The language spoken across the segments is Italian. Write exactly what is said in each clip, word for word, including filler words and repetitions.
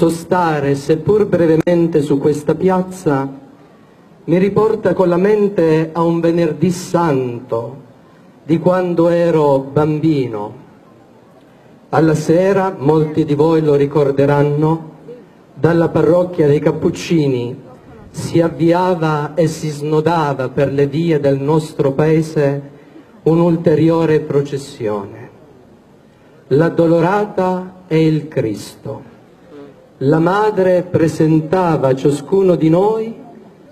Sostare, seppur brevemente, su questa piazza mi riporta con la mente a un venerdì santo di quando ero bambino. Alla sera, molti di voi lo ricorderanno, dalla parrocchia dei Cappuccini si avviava e si snodava per le vie del nostro paese un'ulteriore processione. L'addolorata e il Cristo. La madre presentava a ciascuno di noi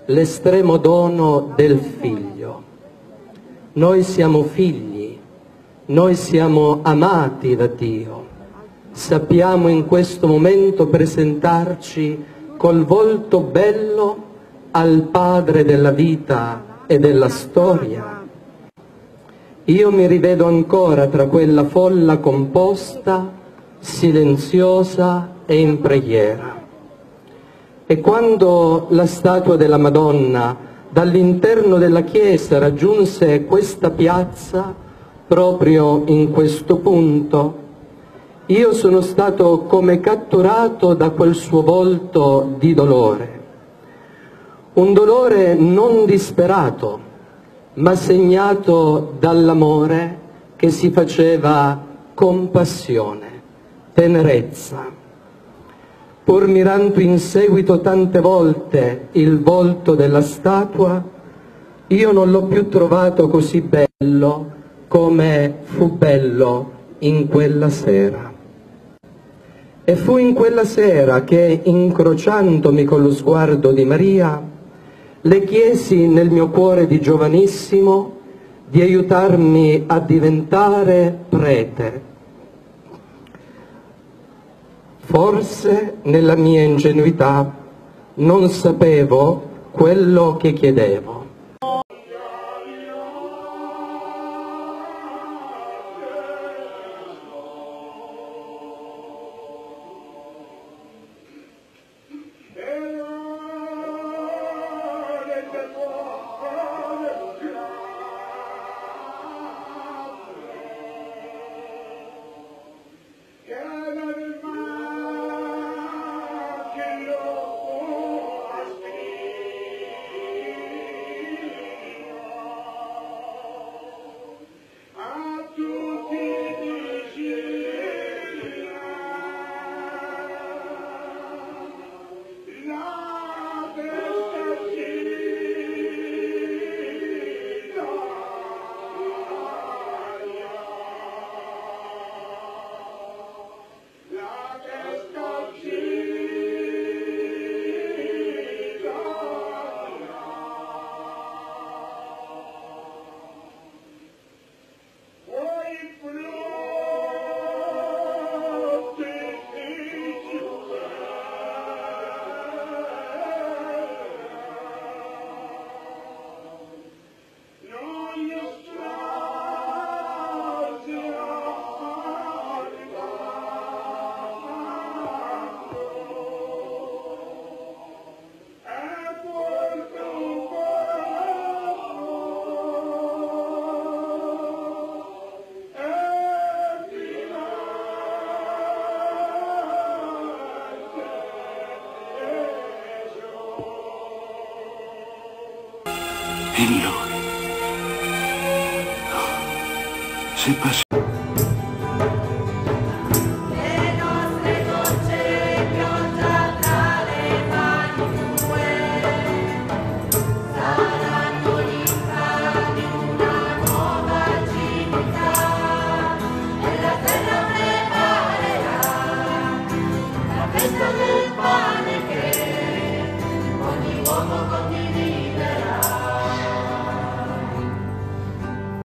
l'estremo dono del Figlio. Noi siamo figli, noi siamo amati da Dio, sappiamo in questo momento presentarci col volto bello al Padre della vita e della storia. Io mi rivedo ancora tra quella folla composta, silenziosa e in preghiera. E quando la statua della Madonna dall'interno della chiesa raggiunse questa piazza, proprio in questo punto, io sono stato come catturato da quel suo volto di dolore. Un dolore non disperato, ma segnato dall'amore che si faceva compassione, tenerezza. Pur mirando in seguito tante volte il volto della statua, io non l'ho più trovato così bello come fu bello in quella sera. E fu in quella sera che, incrociandomi con lo sguardo di Maria, le chiesi nel mio cuore di giovanissimo di aiutarmi a diventare prete. Forse nella mia ingenuità non sapevo quello che chiedevo. In lui. Se passa